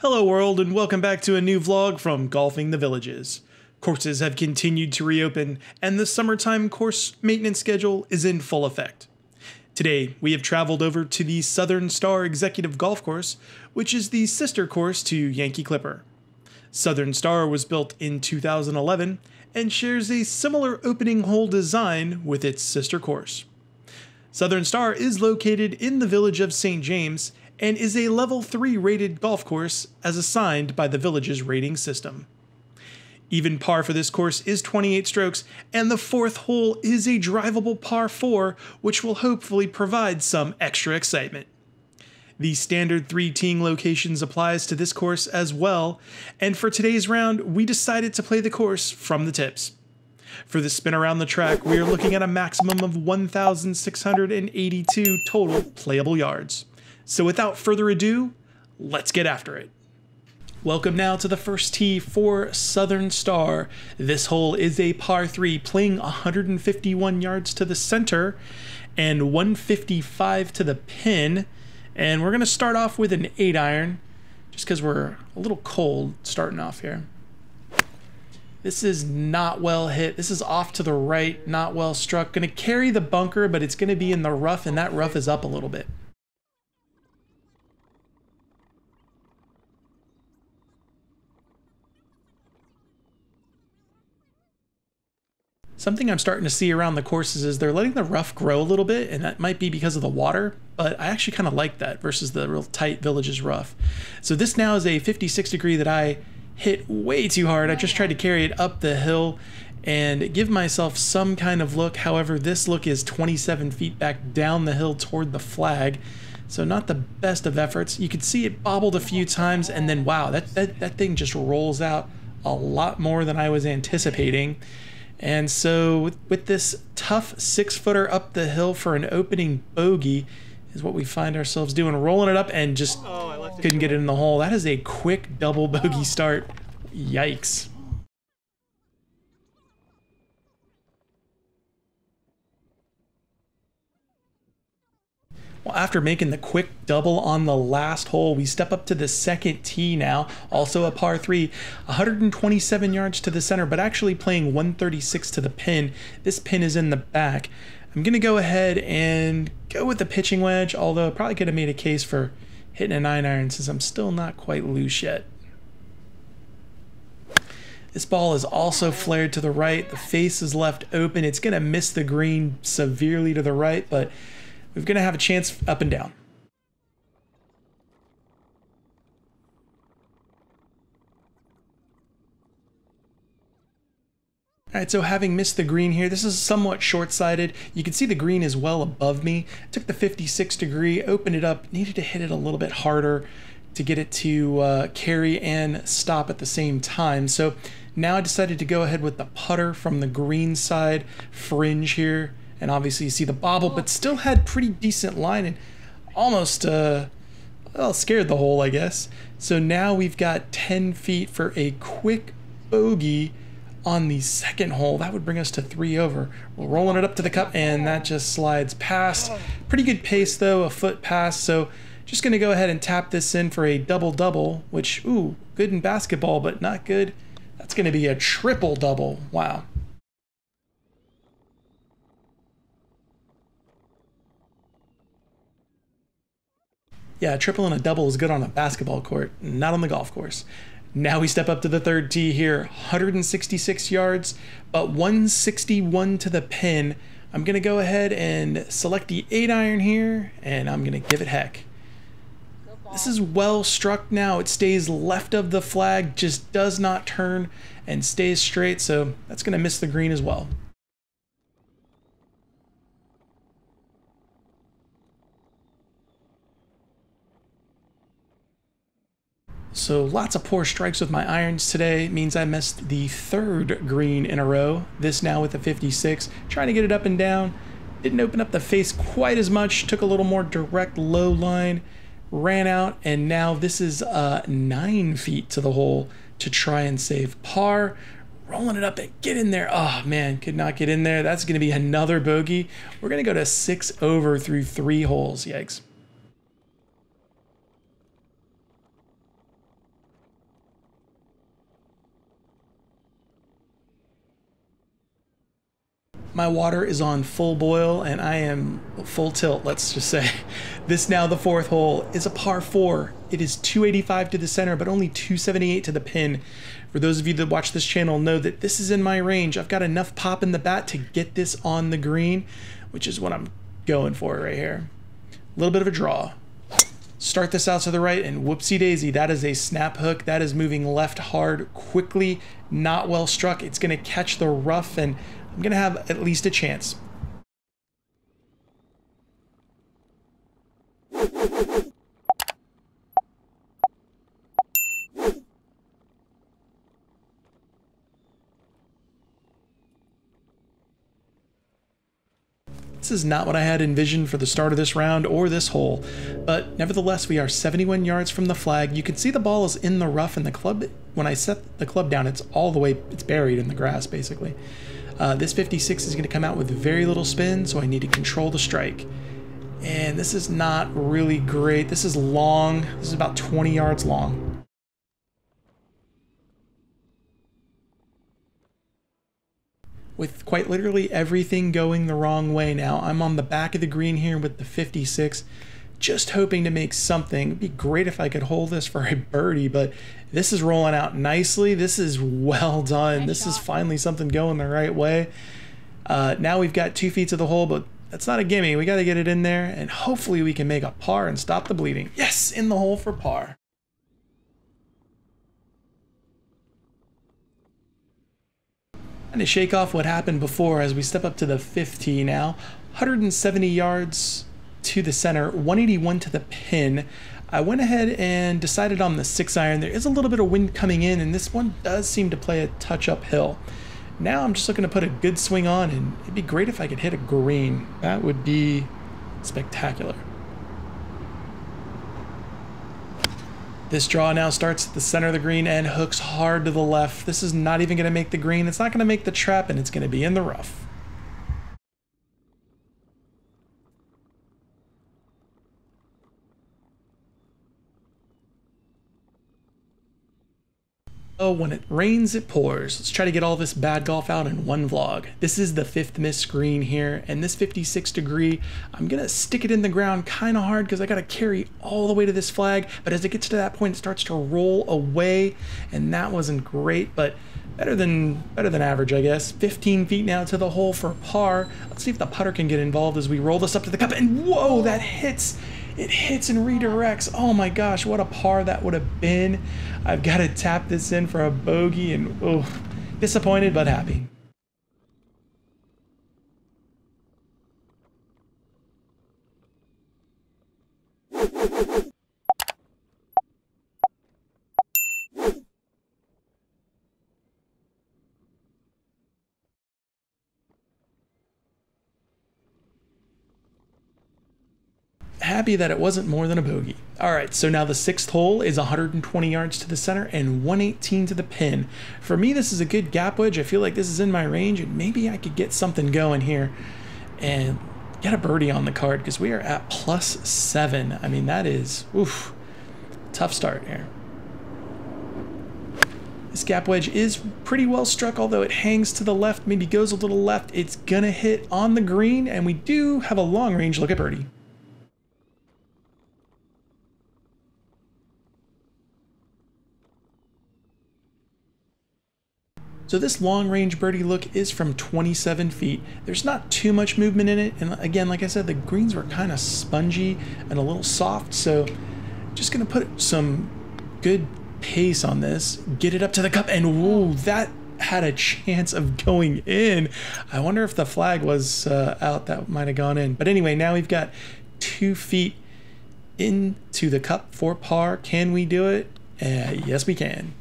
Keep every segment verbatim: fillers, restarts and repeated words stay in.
Hello world, and welcome back to a new vlog from Golfing the Villages. Courses have continued to reopen, and the summertime course maintenance schedule is in full effect. Today, we have traveled over to the Southern Star Executive Golf Course, which is the sister course to Yankee Clipper. Southern Star was built in two thousand eleven and shares a similar opening hole design with its sister course. Southern Star is located in the village of Saint James and is a level three rated golf course as assigned by the Villages rating system. Even par for this course is twenty-eight strokes, and the fourth hole is a drivable par four, which will hopefully provide some extra excitement. The standard three teeing locations applies to this course as well, and for today's round, we decided to play the course from the tips. For the spin around the track, we are looking at a maximum of one thousand six hundred eighty-two total playable yards. So without further ado, let's get after it. Welcome now to the first tee for Southern Star. This hole is a par three, playing one hundred fifty-one yards to the center and one fifty-five to the pin. And we're gonna start off with an eight iron, just cause we're a little cold starting off here. This is not well hit. This is off to the right, not well struck. Gonna carry the bunker, but it's gonna be in the rough, and that rough is up a little bit. Something I'm starting to see around the courses is they're letting the rough grow a little bit, and that might be because of the water, but I actually kind of like that versus the real tight Villages rough. So this now is a fifty-six degree that I hit way too hard. I just tried to carry it up the hill and give myself some kind of look. However, this look is twenty-seven feet back down the hill toward the flag. So not the best of efforts. You could see it bobbled a few times, and then wow, that, that, that thing just rolls out a lot more than I was anticipating. And so with this tough six footer up the hill for an opening bogey is what we find ourselves doing, rolling it up and just oh, couldn't get it in the hole. That is a quick double bogey start. Yikes. Well, after making the quick double on the last hole, we step up to the second tee now, also a par three, one hundred twenty-seven yards to the center, but actually playing one thirty-six to the pin. This pin is in the back. I'm gonna go ahead and go with the pitching wedge, although I probably could have made a case for hitting a nine iron since I'm still not quite loose yet. This ball is also flared to the right. The face is left open. It's gonna miss the green severely to the right, but we're gonna have a chance up and down. All right, so having missed the green here, this is somewhat short-sighted. You can see the green is well above me. Took the fifty-six degree, opened it up, needed to hit it a little bit harder to get it to uh, carry and stop at the same time. So now I decided to go ahead with the putter from the green side fringe here. And obviously you see the bobble, but still had pretty decent line and almost, uh, well, scared the hole, I guess. So now we've got ten feet for a quick bogey on the second hole. That would bring us to three over. We're rolling it up to the cup, and that just slides past. Pretty good pace though, a foot past. So just gonna go ahead and tap this in for a double-double, which, ooh, good in basketball, but not good. That's gonna be a triple-double, wow. Yeah, a triple and a double is good on a basketball court, not on the golf course. Now we step up to the third tee here, one hundred sixty-six yards, but one sixty-one to the pin. I'm gonna go ahead and select the eight iron here, and I'm gonna give it heck. This is well struck now. It stays left of the flag, just does not turn and stays straight, so that's gonna miss the green as well. So lots of poor strikes with my irons today. It means I missed the third green in a row. This now with the fifty-six, trying to get it up and down. Didn't open up the face quite as much. Took a little more direct low line, ran out, and now this is uh, nine feet to the hole to try and save par. Rolling it up and get in there. Oh man, could not get in there. That's gonna be another bogey. We're gonna go to six over through three holes, yikes. My water is on full boil and I am full tilt, let's just say. This now, the fourth hole, is a par four. It is two eighty-five to the center, but only two seventy-eight to the pin. For those of you that watch this channel know that this is in my range. I've got enough pop in the bat to get this on the green, which is what I'm going for right here. A little bit of a draw. Start this out to the right and whoopsie daisy, that is a snap hook. That is moving left hard quickly, not well struck. It's gonna catch the rough and I'm gonna have at least a chance. This is not what I had envisioned for the start of this round or this hole, but nevertheless, we are seventy-one yards from the flag. You can see the ball is in the rough and the club, when I set the club down, it's all the way, it's buried in the grass basically. Uh, this fifty-six is going to come out with very little spin, so I need to control the strike. And this is not really great. This is long. This is about twenty yards long. With quite literally everything going the wrong way now. I'm on the back of the green here with the fifty-six, just hoping to make something. It'd be great if I could hold this for a birdie, but this is rolling out nicely. This is well done. Nice this shot. Is finally something going the right way. Uh, now we've got two feet to the hole, but that's not a gimme. We got to get it in there, and hopefully we can make a par and stop the bleeding. Yes, in the hole for par. To shake off what happened before as we step up to the fifty now. one hundred seventy yards to the center, one eighty-one to the pin. I went ahead and decided on the six iron. There is a little bit of wind coming in and this one does seem to play a touch uphill. Now I'm just looking to put a good swing on and it'd be great if I could hit a green. That would be spectacular. This draw now starts at the center of the green and hooks hard to the left. This is not even going to make the green. It's not going to make the trap, and it's going to be in the rough. Oh, when it rains, it pours. Let's try to get all this bad golf out in one vlog. This is the fifth miss green here, and this fifty-six degree, I'm gonna stick it in the ground kind of hard because I gotta carry all the way to this flag, but as it gets to that point, it starts to roll away, and that wasn't great, but better than, better than average, I guess. fifteen feet now to the hole for par. Let's see if the putter can get involved as we roll this up to the cup, and whoa, that hits! It hits and redirects. Oh my gosh, what a par that would have been. I've got to tap this in for a bogey and oh, disappointed but happy. Happy that it wasn't more than a bogey. All right, so now the sixth hole is one hundred twenty yards to the center and one eighteen to the pin. For me, this is a good gap wedge. I feel like this is in my range and maybe I could get something going here and get a birdie on the card because we are at plus seven. I mean, that is, oof, tough start here. This gap wedge is pretty well struck, although it hangs to the left, maybe goes a little left. It's gonna hit on the green and we do have a long range look at birdie. So this long-range birdie look is from twenty-seven feet. There's not too much movement in it, and again, like I said, the greens were kind of spongy and a little soft, so just gonna put some good pace on this, get it up to the cup, and whoa, that had a chance of going in. I wonder if the flag was uh, out, that might have gone in. But anyway, now we've got two feet into the cup for par. Can we do it? Uh, yes, we can.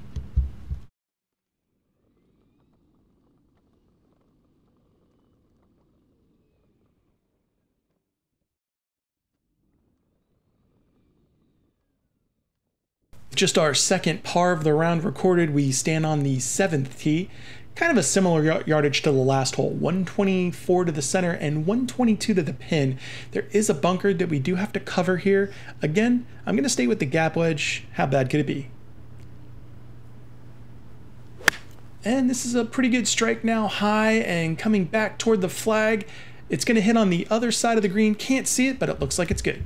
Just our second par of the round recorded. We stand on the seventh tee, kind of a similar yardage to the last hole, one twenty-four to the center and one twenty-two to the pin. There is a bunker that we do have to cover here. Again, I'm gonna stay with the gap wedge. How bad could it be? And this is a pretty good strike now, high and coming back toward the flag. It's going to hit on the other side of the green. Can't see it, but it looks like it's good.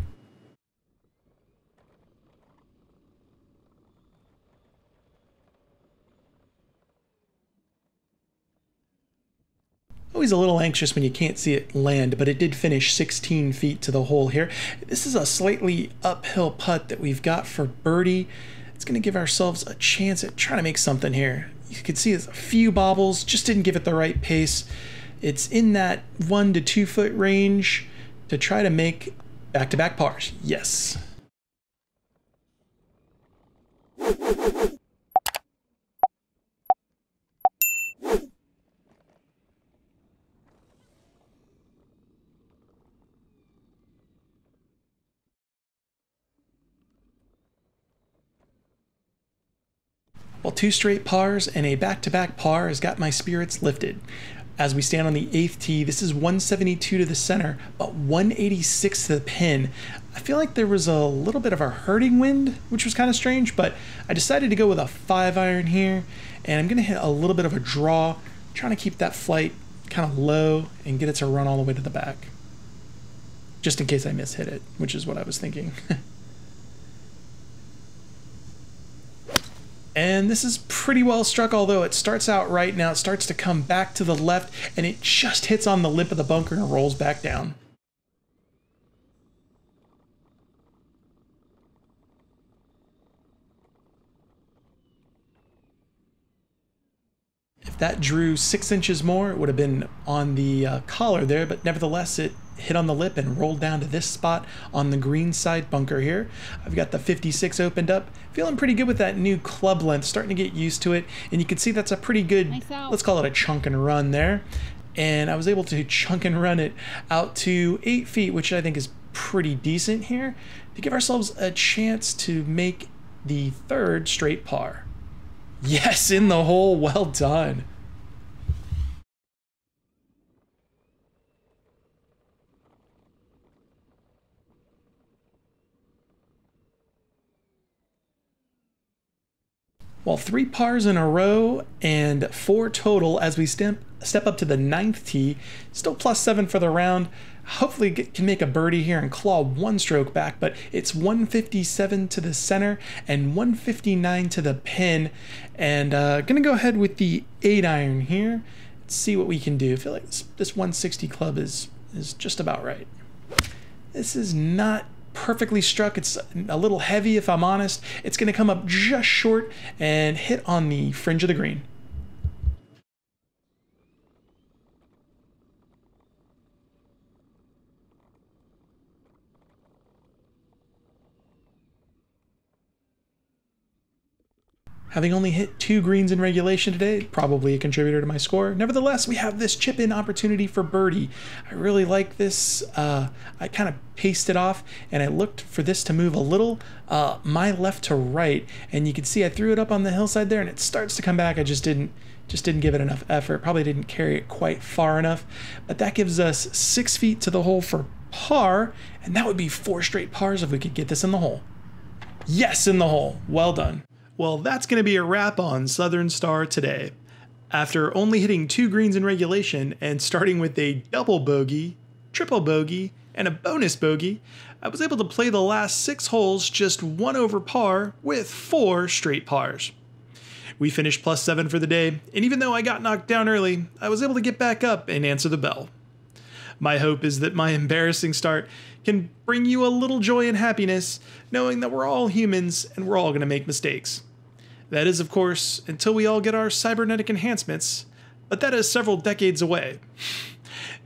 Always a little anxious when you can't see it land, but it did finish sixteen feet to the hole here. This is a slightly uphill putt that we've got for birdie. It's going to give ourselves a chance at trying to make something here. You can see it's a few bobbles, just didn't give it the right pace. It's in that one to two foot range to try to make back-to-back pars. Yes. Well, two straight pars and a back-to-back par has got my spirits lifted. As we stand on the eighth tee, this is one seventy-two to the center, but one eighty-six to the pin. I feel like there was a little bit of a hurting wind, which was kind of strange, but I decided to go with a five iron here, and I'm gonna hit a little bit of a draw, trying to keep that flight kind of low and get it to run all the way to the back. Just in case I mishit it, which is what I was thinking. And this is pretty well struck, although it starts out right now. It starts to come back to the left, and it just hits on the lip of the bunker and rolls back down. If that drew six inches more, it would have been on the uh, collar there, but nevertheless, it hit on the lip and rolled down to this spot on the green side bunker here. I've got the fifty-six opened up. Feeling pretty good with that new club length, starting to get used to it. And you can see that's a pretty good, nice let's call it a chunk and run there. And I was able to chunk and run it out to eight feet, which I think is pretty decent here, to give ourselves a chance to make the third straight par. Yes, in the hole, well done. Well, three pars in a row and four total as we step, step up to the ninth tee. Still plus seven for the round. Hopefully get, can make a birdie here and claw one stroke back, but it's one fifty-seven to the center and one fifty-nine to the pin. And uh, gonna go ahead with the eight iron here. Let's see what we can do. I feel like this, this one sixty club is, is just about right. This is not perfectly struck. It's a little heavy, if I'm honest. It's going to come up just short and hit on the fringe of the green. Having only hit two greens in regulation today, probably a contributor to my score. Nevertheless, we have this chip-in opportunity for birdie. I really like this. Uh, I kind of paced it off, and I looked for this to move a little uh, my left to right, and you can see I threw it up on the hillside there, and it starts to come back. I just didn't, just didn't give it enough effort. Probably didn't carry it quite far enough, but that gives us six feet to the hole for par, and that would be four straight pars if we could get this in the hole. Yes, in the hole. Well done. Well, that's going to be a wrap on Southern Star today. After only hitting two greens in regulation and starting with a double bogey, triple bogey, and a bonus bogey, I was able to play the last six holes just one over par with four straight pars. We finished plus seven for the day, and even though I got knocked down early, I was able to get back up and answer the bell. My hope is that my embarrassing start can bring you a little joy and happiness, knowing that we're all humans and we're all going to make mistakes. That is, of course, until we all get our cybernetic enhancements, but that is several decades away.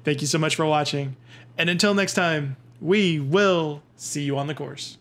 Thank you so much for watching, and until next time, we will see you on the course.